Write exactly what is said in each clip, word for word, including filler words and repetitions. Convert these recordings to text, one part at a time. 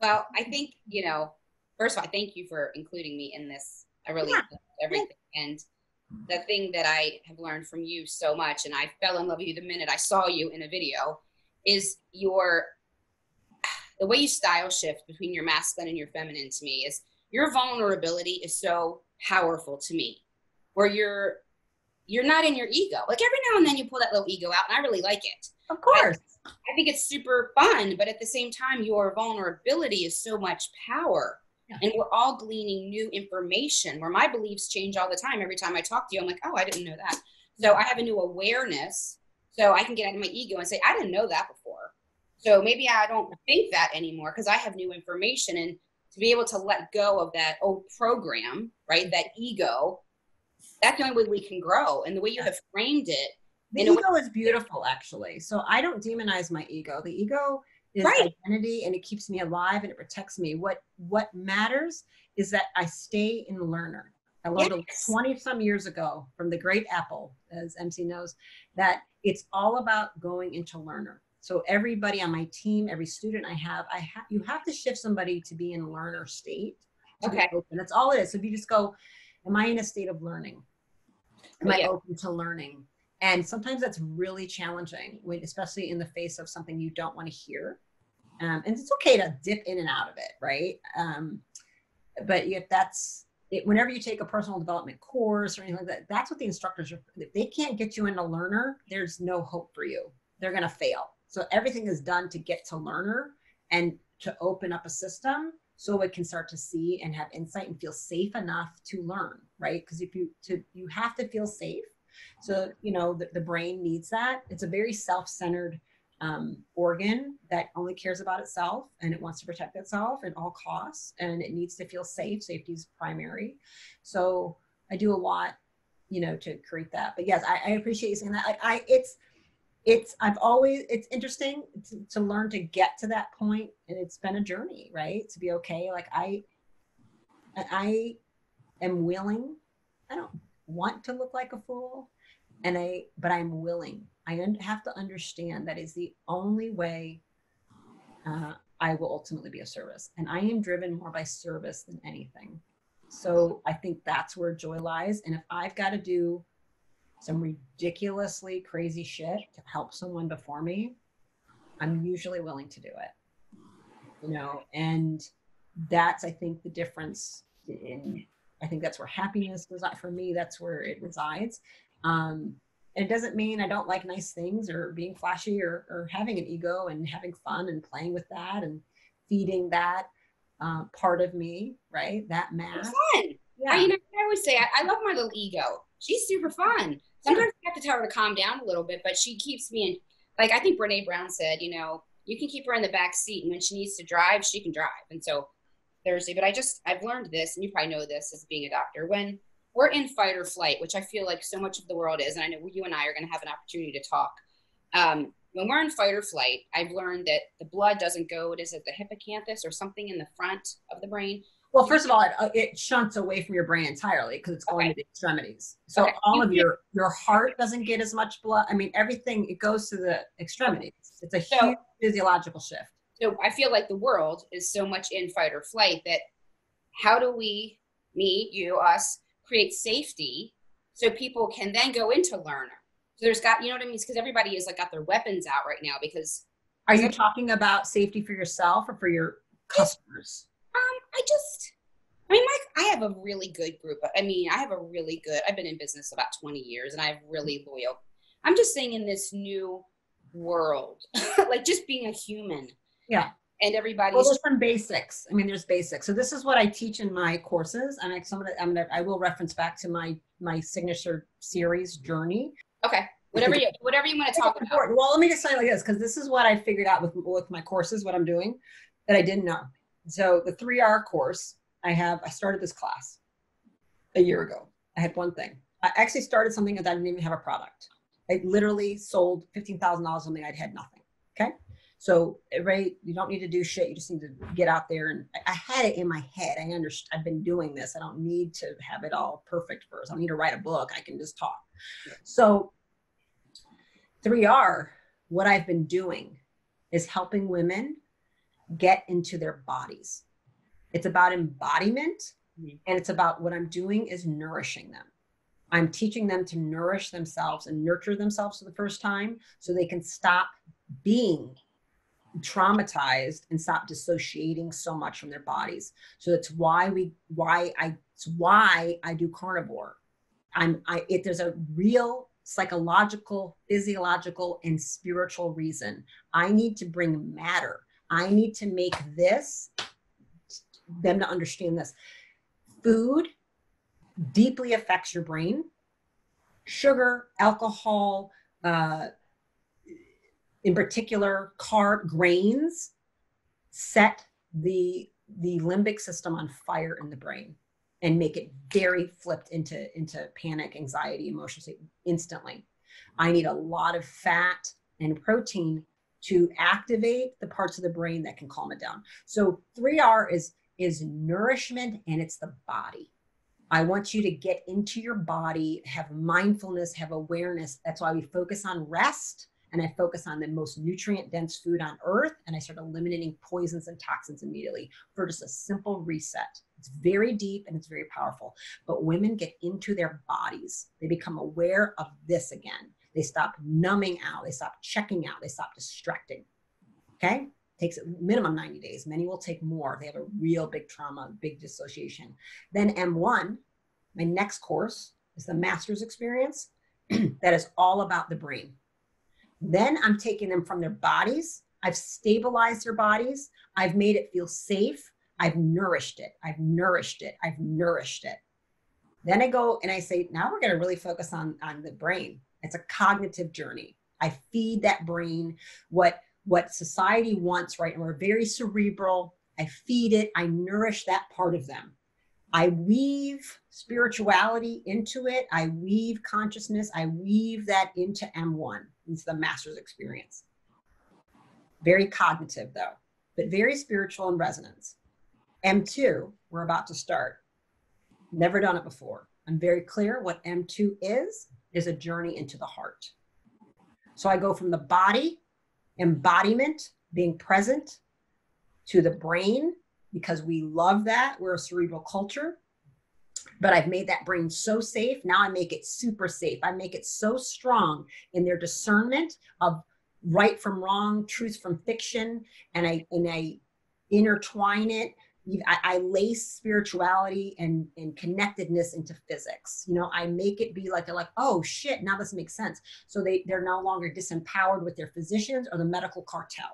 Well, I think, you know, first of all, thank you for including me in this. I really yeah. love everything. And the thing that I have learned from you so much, and I fell in love with you the minute I saw you in a video, is your, the way you style shift between your masculine and your feminine to me is your vulnerability is so powerful to me, where you're, you're not in your ego. Like every now and then you pull that little ego out, and I really like it. Of course. I, I think it's super fun, but at the same time, your vulnerability is so much power. Yeah. And we're all gleaning new information, where my beliefs change all the time. Every time I talk to you, I'm like, oh, I didn't know that. So I have a new awareness, so I can get out of my ego and say, I didn't know that before. So maybe I don't think that anymore because I have new information. And to be able to let go of that old program, right, that ego, that's the only way we can grow. And the way you have framed it. The ego is beautiful, actually. So I don't demonize my ego. The ego is right. identity, and it keeps me alive and it protects me. What what matters is that I stay in learner. I learned yes. twenty some years ago from the great Apple, as M C knows, that it's all about going into learner. So everybody on my team, every student I have, I ha you have to shift somebody to be in learner state. Okay. Open. That's all it is. So if you just go, am I in a state of learning? Am yeah. I open to learning? And sometimes that's really challenging, when, especially in the face of something you don't want to hear. Um, and it's okay to dip in and out of it, right? Um, but if that's, it, whenever you take a personal development course or anything like that, that's what the instructors are, if they can't get you into learner, there's no hope for you. They're going to fail. So everything is done to get to learner and to open up a system so it can start to see and have insight and feel safe enough to learn, right? Because if you, to, you have to feel safe. So, you know, the, the brain needs that. It's a very self-centered um, organ that only cares about itself, and it wants to protect itself at all costs, and it needs to feel safe. Safety is primary. So I do a lot, you know, to create that. But yes, I, I appreciate you saying that. Like I, it's, it's, I've always, it's interesting to, to learn to get to that point, and it's been a journey, right? To be okay. Like I, I am willing, I don't want to look like a fool, and I, but I'm willing. I have to understand that is the only way uh, I will ultimately be of service. And I am driven more by service than anything. So I think that's where joy lies. And if I've got to do some ridiculously crazy shit to help someone before me, I'm usually willing to do it, you know? And that's, I think, the difference in, I think that's where happiness was at for me. That's where it resides. Um, it doesn't mean I don't like nice things or being flashy or, or having an ego and having fun and playing with that and feeding that uh, part of me, right? That mask. Yeah. I, you know, I always say, I, I love my little ego. She's super fun. Sometimes I have to tell her to calm down a little bit, but she keeps me in, like I think Brene Brown said, you know, you can keep her in the back seat, and when she needs to drive, she can drive. And so Thursday, but I just, I've learned this, and you probably know this as being a doctor, when we're in fight or flight, which I feel like so much of the world is, and I know you and I are going to have an opportunity to talk. Um, when we're in fight or flight, I've learned that the blood doesn't go, what is it, the hippocampus or something in the front of the brain? Well, first of all, it, it shunts away from your brain entirely because it's going okay. to the extremities. So okay. all of your, your heart doesn't get as much blood. I mean, everything, it goes to the extremities. It's a so, huge physiological shift. So I feel like the world is so much in fight or flight that how do we, me, you, us, create safety so people can then go into learner? So there's got, you know what I mean? Because everybody is like got their weapons out right now because. Are you talking about safety for yourself or for your customers? Um, I just, I mean, my, I have a really good group. I mean, I have a really good, I've been in business about twenty years and I have really loyal. I'm just saying in this new world, like just being a human. Yeah. And everybody. Well, there's some basics. I mean, there's basics. So this is what I teach in my courses. And I, some of the, I'm gonna, I will reference back to my, my signature series Journey. Okay. Whatever you, whatever you want to talk about. Well, let me just say like this, because this is what I figured out with, with my courses, what I'm doing that I didn't know. So the three R course I have, I started this class a year ago. I had one thing. I actually started something that I didn't even have a product. I literally sold fifteen thousand dollars something. I'd had nothing. Okay. So, right, you don't need to do shit. You just need to get out there. And I had it in my head. I understood. I've been doing this. I don't need to have it all perfect first. I don't need to write a book. I can just talk. So three R, what I've been doing is helping women get into their bodies. It's about embodiment, mm-hmm. and it's about what I'm doing is nourishing them. I'm teaching them to nourish themselves and nurture themselves for the first time so they can stop being traumatized and stop dissociating so much from their bodies. So that's why we, why I, it's why I do carnivore. I'm, I, if there's a real psychological, physiological, and spiritual reason, I need to bring matter. I need to make this, them to understand this. Food deeply affects your brain. Sugar, alcohol, uh, in particular, carb grains set the, the limbic system on fire in the brain and make it very flipped into, into panic, anxiety, emotions instantly. I need a lot of fat and protein to activate the parts of the brain that can calm it down. So three R is, is nourishment, and it's the body. I want you to get into your body, have mindfulness, have awareness. That's why we focus on rest. And I focus on the most nutrient dense food on earth. And I start eliminating poisons and toxins immediately for just a simple reset. It's very deep and it's very powerful, but women get into their bodies. They become aware of this again. They stop numbing out. They stop checking out. They stop distracting. Okay. Takes a minimum ninety days. Many will take more if they have a real big trauma, big dissociation. Then M one, my next course, is the master's experience. That is all about the brain. Then I'm taking them from their bodies. I've stabilized their bodies. I've made it feel safe. I've nourished it. I've nourished it. I've nourished it. Then I go and I say, now we're going to really focus on, on the brain. It's a cognitive journey. I feed that brain what, what society wants, right? And we're very cerebral. I feed it. I nourish that part of them. I weave spirituality into it. I weave consciousness. I weave that into M one. It's the master's experience. Very cognitive though, but very spiritual in resonance. M two, we're about to start. Never done it before. I'm very clear what M two is, is a journey into the heart. So I go from the body, embodiment, being present, to the brain, because we love that. We're a cerebral culture, but I've made that brain so safe. Now I make it super safe. I make it so strong in their discernment of right from wrong, truth from fiction. And I, and I intertwine it. I, I lace spirituality and, and connectedness into physics. You know, I make it be like, they're like, oh shit, now this makes sense. So they, they're no longer disempowered with their physicians or the medical cartel.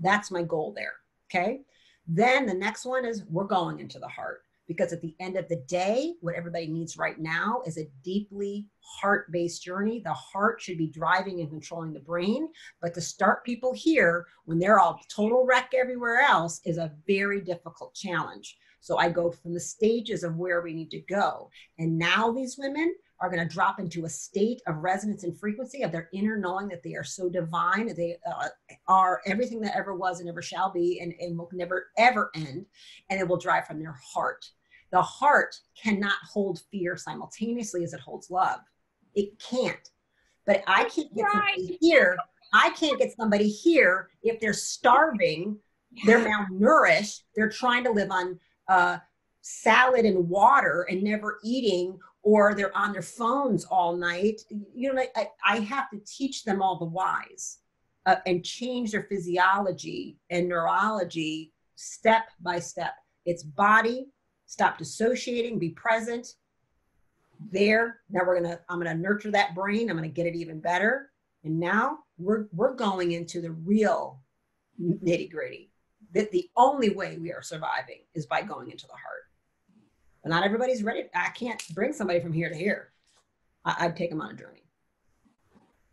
That's my goal there. Okay. Then the next one is we're going into the heart, because at the end of the day, what everybody needs right now is a deeply heart-based journey. The heart should be driving and controlling the brain, but to start people here when they're all total wreck everywhere else is a very difficult challenge. So I go from the stages of where we need to go. And now these women are going to drop into a state of resonance and frequency of their inner knowing that they are so divine, that they uh, are everything that ever was and ever shall be, and, and will never, ever end. And it will drive from their heart. The heart cannot hold fear simultaneously as it holds love. It can't. But I can't get somebody here. I can't get somebody here if they're starving, they're malnourished, they're trying to live on uh, salad and water and never eating, or they're on their phones all night. You know, I, I have to teach them all the whys uh, and change their physiology and neurology step by step. It's body, stop dissociating, be present there. Now we're gonna, I'm gonna nurture that brain. I'm gonna get it even better. And now we're, we're going into the real nitty gritty. That the only way we are surviving is by going into the heart. But not everybody's ready. I can't bring somebody from here to here. I, I'd take them on a journey,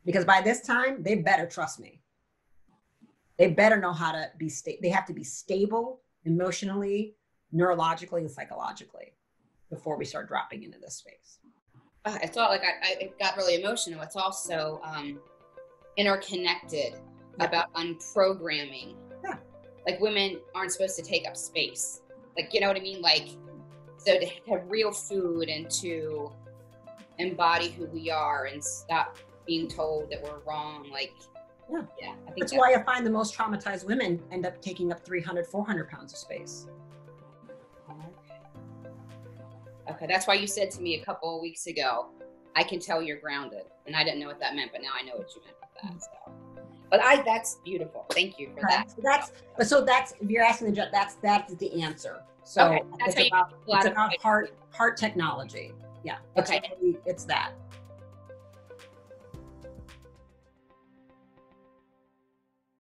because by this time they better trust me. They better know how to be sta- They have to be stable emotionally, neurologically, and psychologically before we start dropping into this space. Uh, it's all like, I, I got really emotional. It's also um, interconnected, yeah. About unprogramming. Yeah. Like women aren't supposed to take up space. Like, you know what I mean? Like, so to have real food and to embody who we are and stop being told that we're wrong. Like, Yeah, yeah I think that's why I find the most traumatized women end up taking up three hundred, four hundred pounds of space. Okay, that's why you said to me a couple of weeks ago, I can tell you're grounded. And I didn't know what that meant, but now I know what you meant with that. So. But I, that's beautiful. Thank you for okay. that. So that's, but so that's, if you're asking the judge, that's, that's the answer. So okay. that's it's about, it's about heart, heart technology. Yeah. It's okay. Really, it's that.